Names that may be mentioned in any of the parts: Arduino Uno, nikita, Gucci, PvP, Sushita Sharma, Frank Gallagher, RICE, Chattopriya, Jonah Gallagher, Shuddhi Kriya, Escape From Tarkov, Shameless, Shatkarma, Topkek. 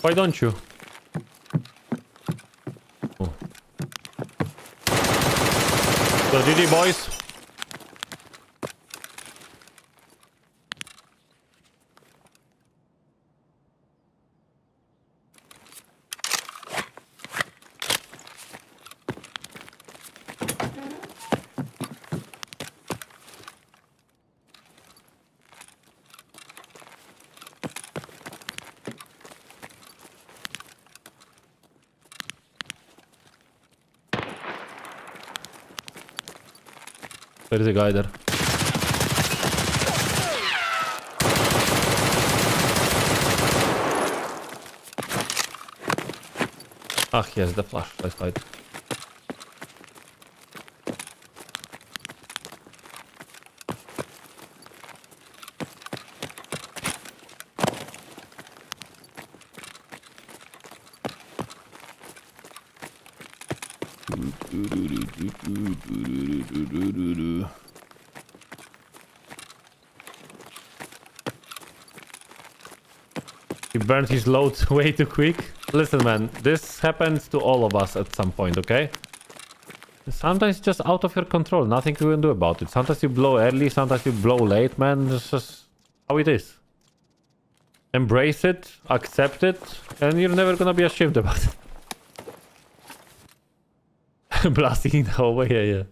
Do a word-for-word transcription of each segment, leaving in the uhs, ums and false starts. Why don't you? Oh. So G G boys. There's a guy there. Ah, yes, the flashlight light. Burned his loads way too quick. Listen, man, this happens to all of us at some point, okay? Sometimes it's just out of your control. Nothing you can do about it. Sometimes you blow early, sometimes you blow late, man. It's just how it is. Embrace it, accept it, and you're never gonna be ashamed about it. Blasting in the hallway, yeah, yeah.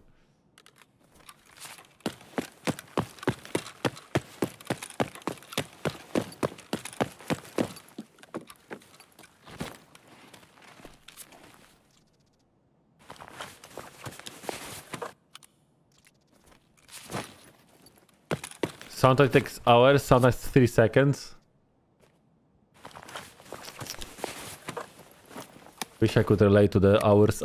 Sometimes takes hours, sometimes three seconds. Wish I could relate to the hours.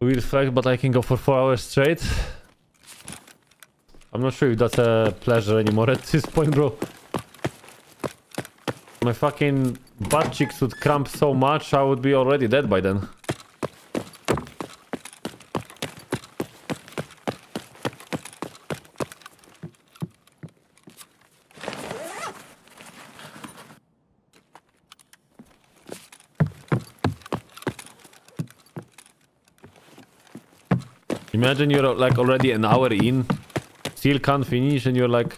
Weird flag, but I can go for four hours straight. I'm not sure if that's a pleasure anymore at this point, bro. My fucking butt cheeks would cramp so much, I would be already dead by then. Imagine you're like already an hour in. Still can't finish and you're like,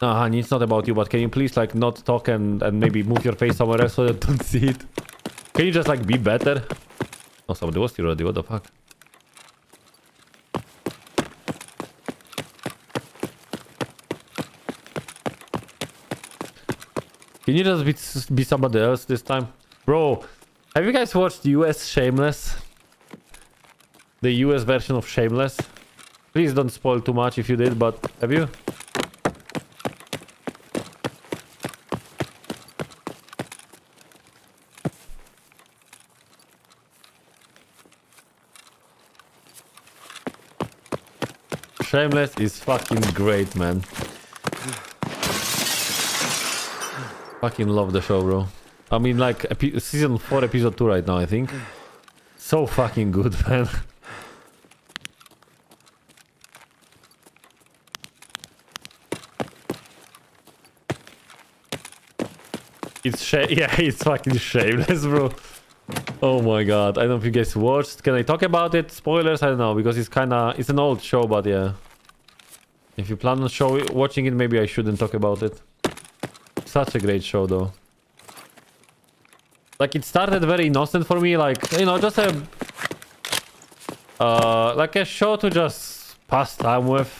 nah, honey, it's not about you, but can you please like not talk and, and maybe move your face somewhere else so that I don't see it? Can you just like be better? Oh, somebody was here already, what the fuck? Can you just be, be somebody else this time? Bro, have you guys watched U S Shameless? The U S version of Shameless? Please don't spoil too much if you did, but have you? Shameless is fucking great, man. Fucking love the show, bro. I mean, like, season four, episode two right now, I think. So fucking good, man. It's sh- yeah, it's fucking shameless, bro. Oh my god, I don't know if you guys watched. Can I talk about it? Spoilers? I don't know, because it's kinda... It's an old show, but yeah. If you plan on show watching it, maybe I shouldn't talk about it. Such a great show, though. Like, it started very innocent for me, like, you know, just a... Uh, like a show to just pass time with.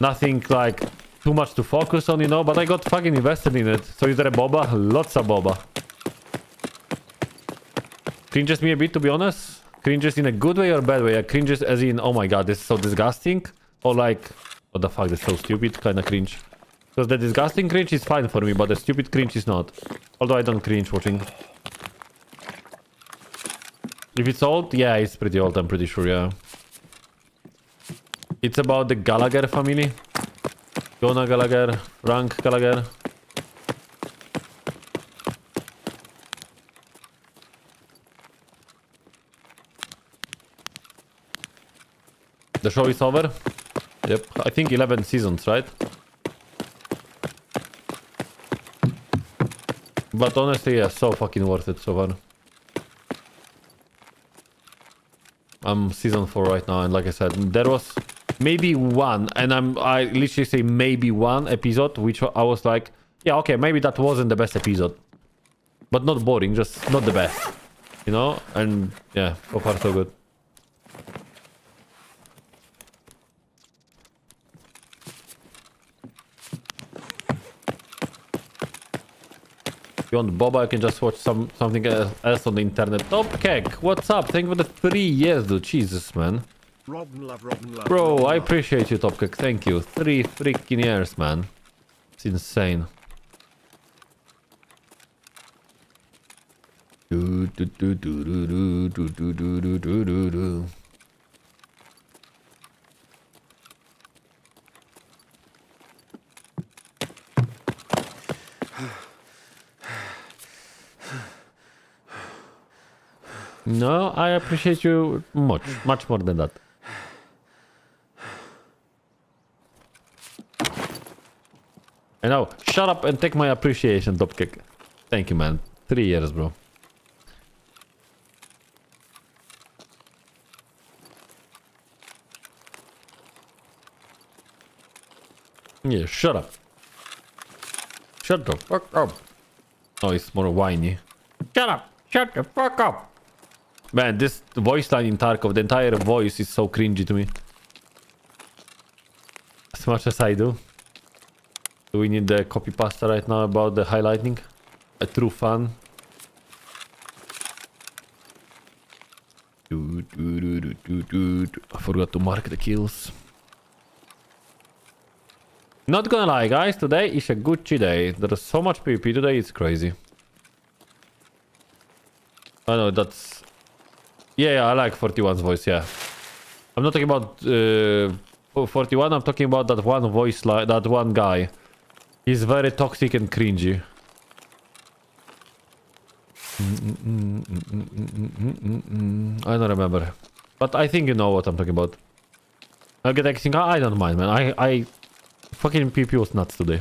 Nothing, like, too much to focus on, you know, but I got fucking invested in it. So is there a boba? Lots of boba. Cringes me a bit, to be honest. Cringes in a good way or bad way? I cringes as in, oh my god, this is so disgusting. Or like, what the fuck, this is so stupid, kind of cringe. Because the disgusting cringe is fine for me, but the stupid cringe is not. Although I don't cringe watching. If it's old, yeah, it's pretty old, I'm pretty sure, yeah. It's about the Gallagher family. Jonah Gallagher, Frank Gallagher. The show is over. Yep, I think eleven seasons, right? But honestly, yeah, so fucking worth it so far. I'm season four right now, and like I said, there was maybe one, and I'm I literally say maybe one episode, which I was like, yeah, okay, maybe that wasn't the best episode, but not boring, just not the best, you know. And yeah, so far so good. If you want boba, I can just watch some something else on the internet. Topkek, what's up? Thank you for the three years, dude. Jesus, man. Robin love, Robin love, Bro, Robin I love. Appreciate you, Topkek. Thank you. Three freaking years, man. It's insane. Do, do, do, do, do, do, do, do, do, do, do. No, I appreciate you much, much more than that. And now, shut up and take my appreciation, Topkick. Thank you, man. Three years, bro. Yeah, shut up. Shut the fuck up. No, it's more whiny. Shut up. Shut the fuck up. Man, this voice line in Tarkov, the entire voice is so cringy to me. As much as I do. Do we need the copy pasta right now about the highlighting? A true fan. I forgot to mark the kills. Not gonna lie, guys, today is a Gucci day. There's so much PvP today, it's crazy. I know, that's... Yeah, yeah, I like forty-one's voice, yeah. I'm not talking about uh, forty-one, I'm talking about that one voice, like that one guy. He's very toxic and cringy. Mm-mm, mm-mm, mm-mm, mm-mm, mm-mm. I don't remember. But I think you know what I'm talking about. I'll get Xing. I don't mind, man. I, I fucking P P was nuts today.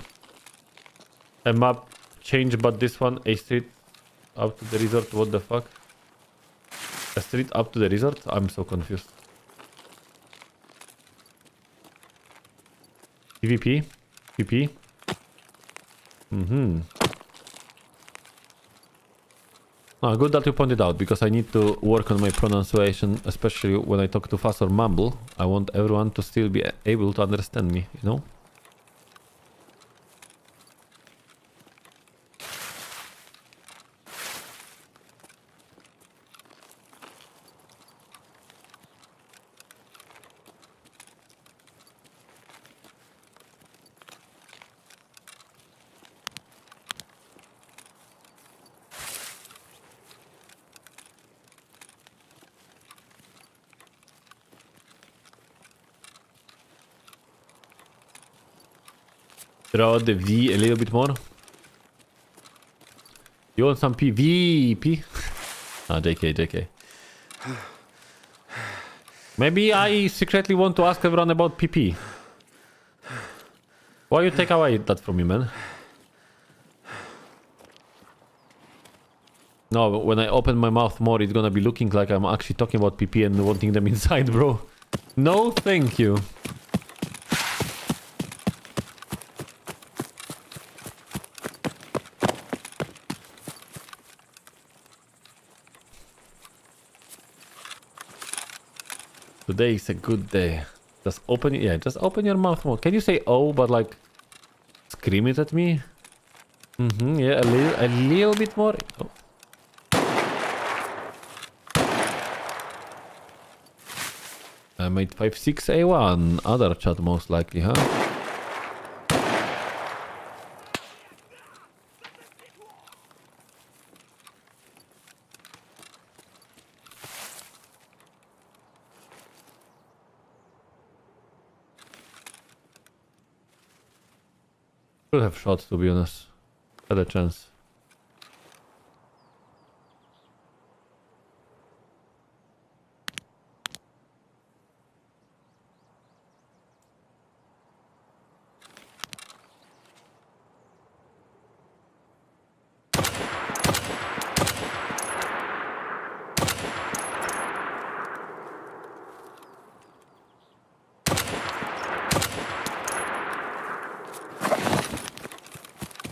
A map change, but this one, a street up to the resort, what the fuck? A street up to the resort? I'm so confused. PvP? PvP? Mm-hmm. Ah, good that you pointed out, because I need to work on my pronunciation, especially when I talk too fast or mumble. I want everyone to still be able to understand me, you know? Draw the V a little bit more. You want some P? V? P? Ah, J K, J K. Maybe I secretly want to ask everyone about P P. Why you take away that from me, man? No, when I open my mouth more, it's gonna be looking like I'm actually talking about P P and wanting them inside, bro. No, thank you. Today is a good day. Just open, yeah, just open your mouth more. Can you say oh, but like scream it at me? Mm-hmm, yeah, a little, a little bit more. Oh. I made five six A one, other chat most likely, huh? Should have shot, to be honest. Had a chance.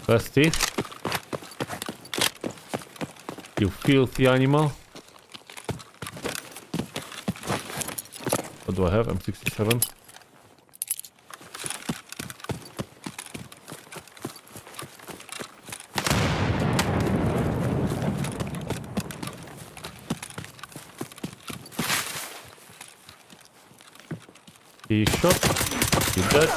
Rusty, you filthy animal. What do I have? M sixty-seven. He shot. He dead.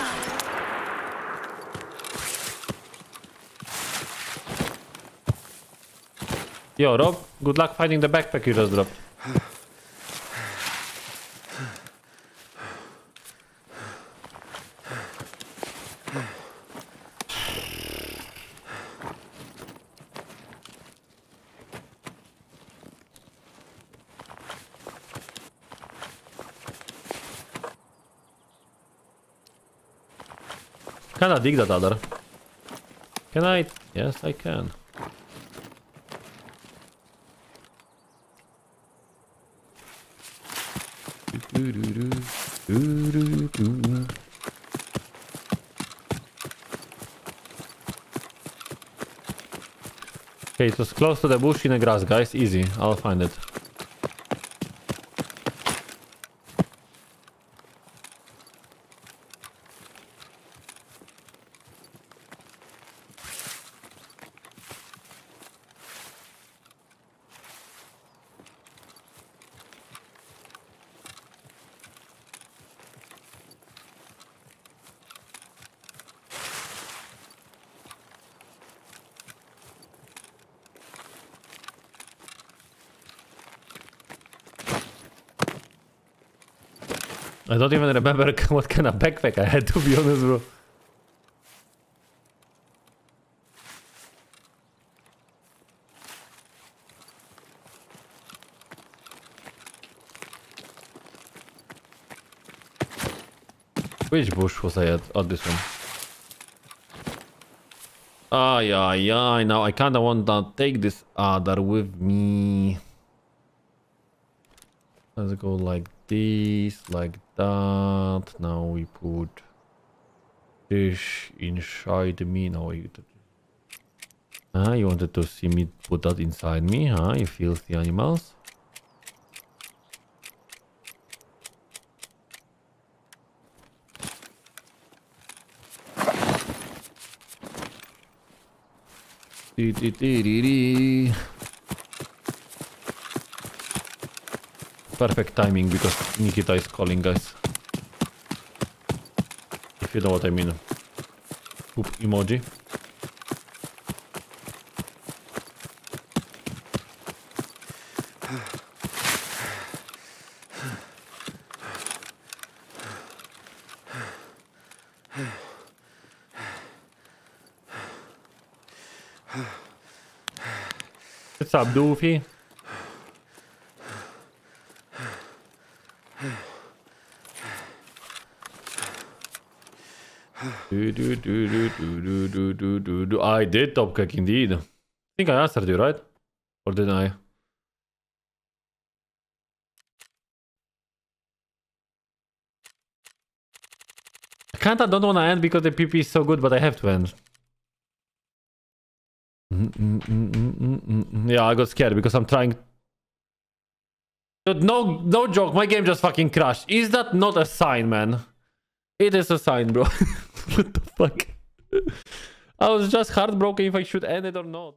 Yo, Rob, good luck finding the backpack you just dropped. Can I dig that other? Can I? Yes, I can. Okay, it was close to the bush in the grass, guys. Easy, I'll find it. I don't even remember what kind of backpack I had, to be honest, bro. Which bush was I at? Oh, this one. Ah, yeah, yeah. Now I kinda want to take this other with me. Let's go like this, like that. Now we put this inside me. Now you, ah, you wanted to see me put that inside me, huh? You filthy animals. Perfect timing, because Nikita is calling, guys. If you know what I mean. Poop emoji. What's up, Doofy? Do, do, do, do, do, do, do, do, do. I did top kick indeed. I think I answered you, right? Or did I? I kinda don't wanna end because the P P is so good, but I have to end. Mm-mm-mm-mm-mm-mm. Yeah, I got scared because I'm trying Dude, no, no joke. My game just fucking crashed. Is that not a sign, man? It is a sign, bro. What the fuck? I was just heartbroken if I should end it or not.